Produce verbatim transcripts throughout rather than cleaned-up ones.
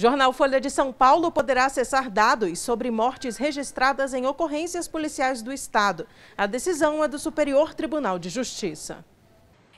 Jornal Folha de São Paulo poderá acessar dados sobre mortes registradas em ocorrências policiais do Estado. A decisão é do Superior Tribunal de Justiça.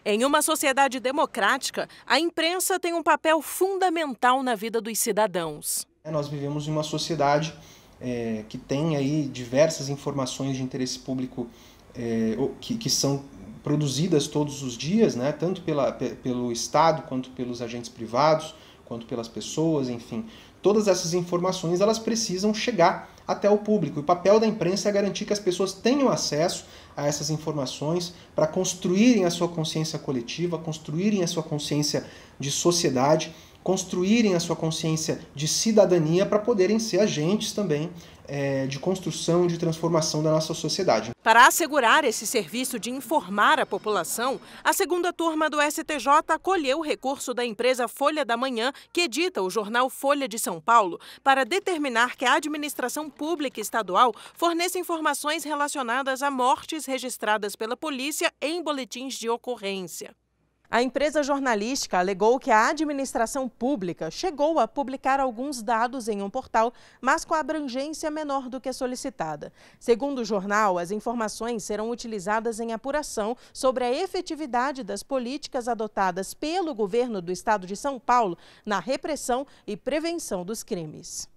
Em uma sociedade democrática, a imprensa tem um papel fundamental na vida dos cidadãos. Nós vivemos em uma sociedade é, que tem aí diversas informações de interesse público é, que, que são produzidas todos os dias, né, tanto pela, pelo Estado quanto pelos agentes privados, quanto pelas pessoas, enfim. Todas essas informações elas precisam chegar até o público. O papel da imprensa é garantir que as pessoas tenham acesso a essas informações para construírem a sua consciência coletiva, construírem a sua consciência de sociedade, construírem a sua consciência de cidadania para poderem ser agentes também é, de construção, de transformação da nossa sociedade. Para assegurar esse serviço de informar a população, a segunda turma do S T J acolheu o recurso da empresa Folha da Manhã, que edita o jornal Folha de São Paulo, para determinar que a administração pública estadual forneça informações relacionadas a mortes registradas pela polícia em boletins de ocorrência. A empresa jornalística alegou que a administração pública chegou a publicar alguns dados em um portal, mas com abrangência menor do que a solicitada. Segundo o jornal, as informações serão utilizadas em apuração sobre a efetividade das políticas adotadas pelo governo do estado de São Paulo na repressão e prevenção dos crimes.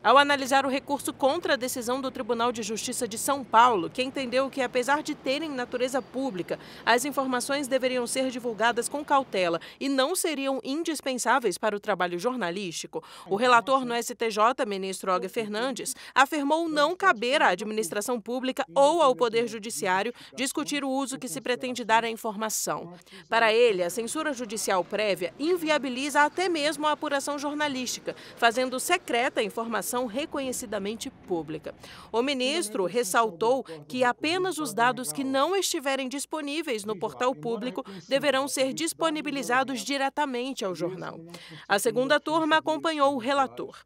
Ao analisar o recurso contra a decisão do Tribunal de Justiça de São Paulo, que entendeu que, apesar de terem natureza pública, as informações deveriam ser divulgadas com cautela e não seriam indispensáveis para o trabalho jornalístico, o relator no S T J, ministro Og Fernandes, afirmou não caber à administração pública ou ao Poder Judiciário discutir o uso que se pretende dar à informação. Para ele, a censura judicial prévia inviabiliza até mesmo a apuração jornalística, fazendo secreta a informação reconhecidamente pública. O ministro ressaltou que apenas os dados que não estiverem disponíveis no portal público deverão ser disponibilizados diretamente ao jornal. A segunda turma acompanhou o relator.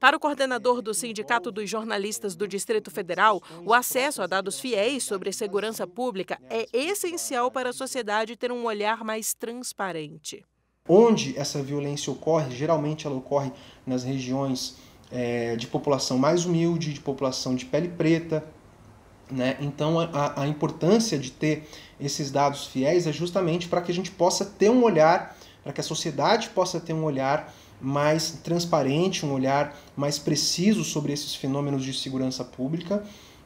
Para o coordenador do Sindicato dos Jornalistas do Distrito Federal, o acesso a dados fiéis sobre segurança pública é essencial para a sociedade ter um olhar mais transparente. Onde essa violência ocorre, geralmente ela ocorre nas regiões É, de população mais humilde, de população de pele preta, né? Então a, a importância de ter esses dados fiéis é justamente para que a gente possa ter um olhar, para que a sociedade possa ter um olhar mais transparente, um olhar mais preciso sobre esses fenômenos de segurança pública,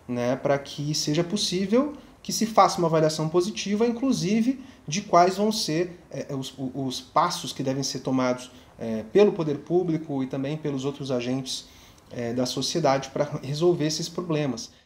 né? Para que seja possível que se faça uma avaliação positiva, inclusive de quais vão ser é, os, os passos que devem ser tomados É, pelo poder público e também pelos outros agentes é, da sociedade para resolver esses problemas.